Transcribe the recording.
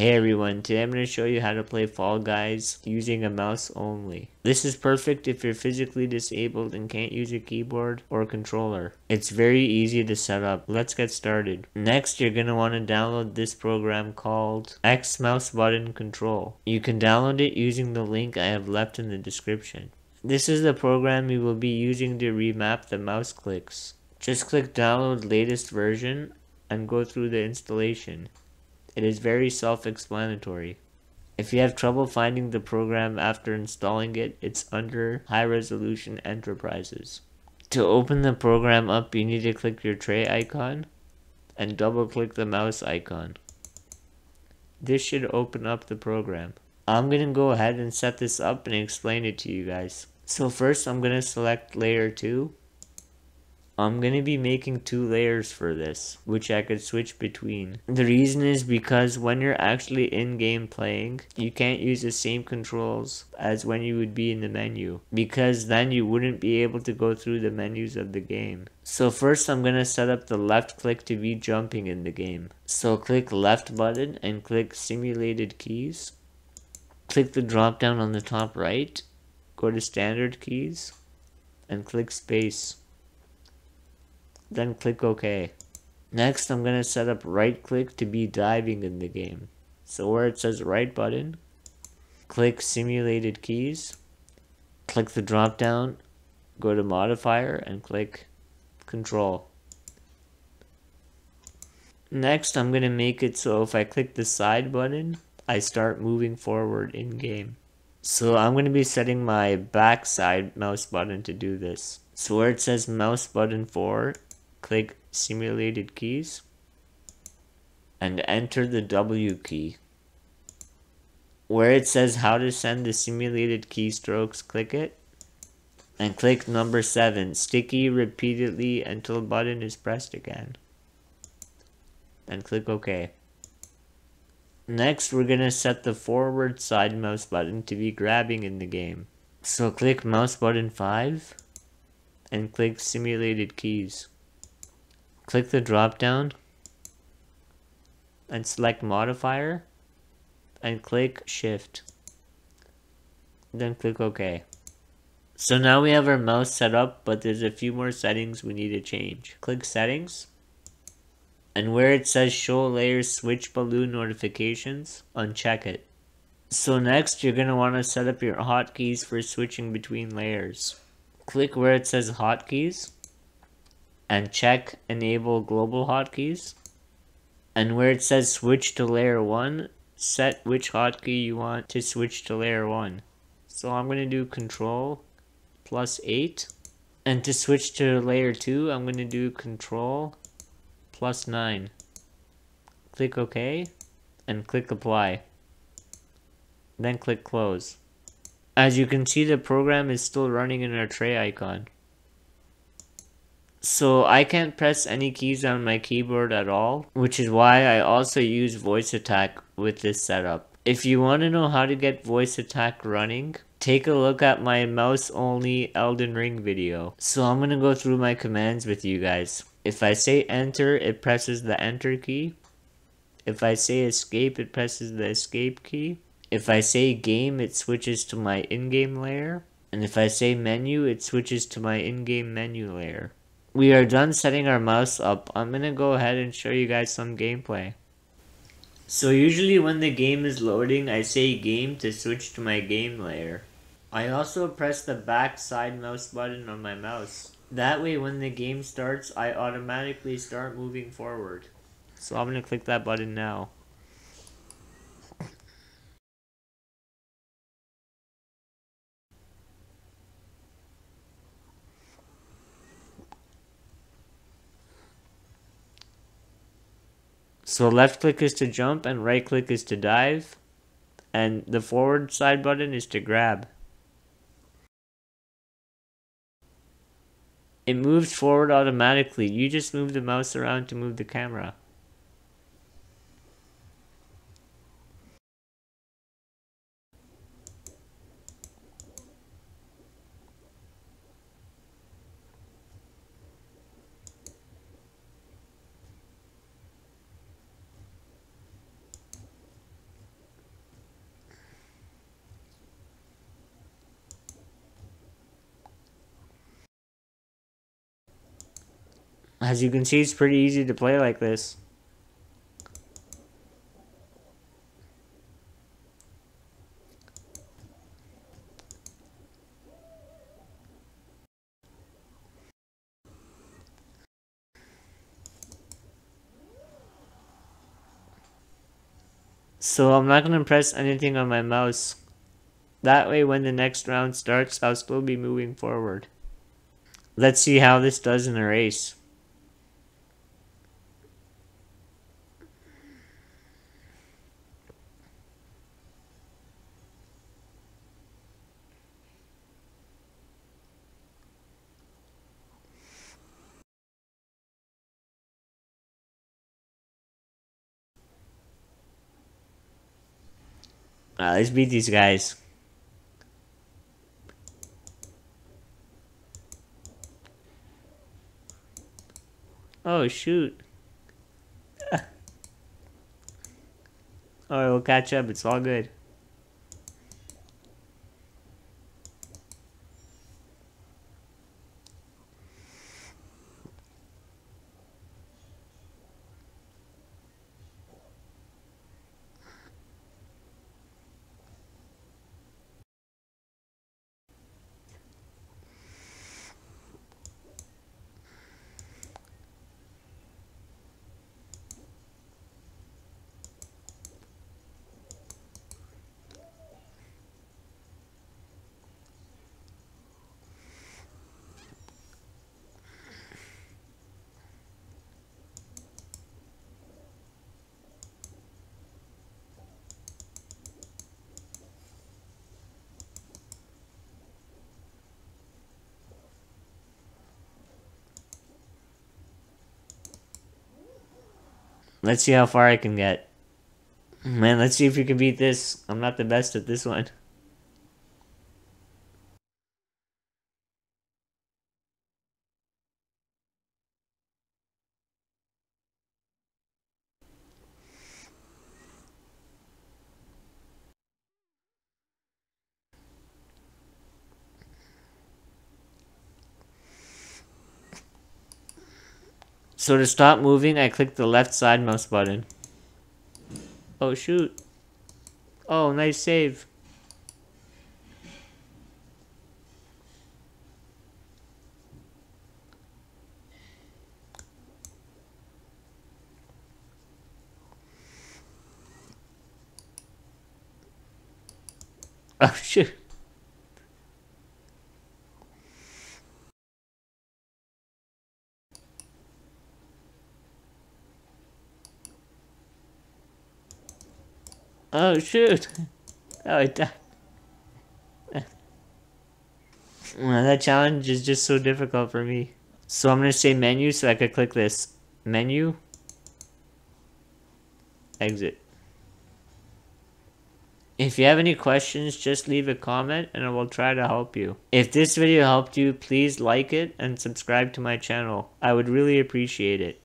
Hey everyone, today I'm going to show you how to play Fall Guys using a mouse only. This is perfect if you're physically disabled and can't use your keyboard or controller. It's very easy to set up. Let's get started. Next, you're going to want to download this program called X-Mouse Button Control. You can download it using the link I have left in the description. This is the program you will be using to remap the mouse clicks. Just click download latest version and go through the installation. It is very self-explanatory. If you have trouble finding the program after installing it, it's under High Resolution Enterprises. To open the program up, you need to click your tray icon and double-click the mouse icon. This should open up the program. I'm going to go ahead and set this up and explain it to you guys. So first, I'm going to select layer 2. I'm going to be making 2 layers for this, which I could switch between. The reason is because when you're actually in-game playing, you can't use the same controls as when you would be in the menu, because then you wouldn't be able to go through the menus of the game. So first I'm going to set up the left click to be jumping in the game. So click left button and click simulated keys. Click the drop down on the top right, go to standard keys, and click space. Then click OK. Next, I'm going to set up right click to be diving in the game. So where it says right button, click simulated keys, click the drop down, go to modifier and click control. Next, I'm going to make it so if I click the side button, I start moving forward in game. So I'm going to be setting my backside mouse button to do this. So where it says mouse button 4, click simulated keys and enter the W key. Where it says how to send the simulated keystrokes, click it and click number 7, sticky repeatedly until button is pressed again. Then click OK. Next, we're going to set the forward side mouse button to be grabbing in the game. So click mouse button 5 and click simulated keys. Click the drop down and select modifier and click shift. Then click OK. So now we have our mouse set up, but there's a few more settings we need to change. Click settings and where it says show layers switch balloon notifications, uncheck it. So next you're going to want to set up your hotkeys for switching between layers. Click where it says hotkeys and check enable global hotkeys, and where it says switch to layer 1, set which hotkey you want to switch to layer 1. So I'm going to do control plus 8, and to switch to layer 2 I'm going to do control plus 9. Click OK and click apply, then click close. As you can see, the program is still running in our tray icon. So I can't press any keys on my keyboard at all, which is why I also use VoiceAttack with this setup. If you want to know how to get VoiceAttack running, take a look at my mouse only Elden Ring video. So I'm going to go through my commands with you guys. If I say enter, it presses the enter key. If I say escape, it presses the escape key. If I say game, it switches to my in-game layer. And if I say menu, it switches to my in-game menu layer. We are done setting our mouse up. I'm going to go ahead and show you guys some gameplay. So usually when the game is loading, I say game to switch to my game layer. I also press the back side mouse button on my mouse. That way when the game starts, I automatically start moving forward. So I'm going to click that button now. So left click is to jump and right click is to dive, and the forward side button is to grab. It moves forward automatically. You just move the mouse around to move the camera. As you can see, it's pretty easy to play like this. So I'm not going to press anything on my mouse. That way when the next round starts, I'll still be moving forward. Let's see how this does in a race. Let's beat these guys. Oh, shoot. Alright, we'll catch up. It's all good. Let's see how far I can get. Man, let's see if we can beat this. I'm not the best at this one. So to stop moving, I click the left side mouse button. Oh shoot. Oh, nice save. Oh shoot. Oh shoot! Oh, I died. Well, that challenge is just so difficult for me. So I'm gonna say menu so I could click this. Menu. Exit. If you have any questions, just leave a comment and I will try to help you. If this video helped you, please like it and subscribe to my channel. I would really appreciate it.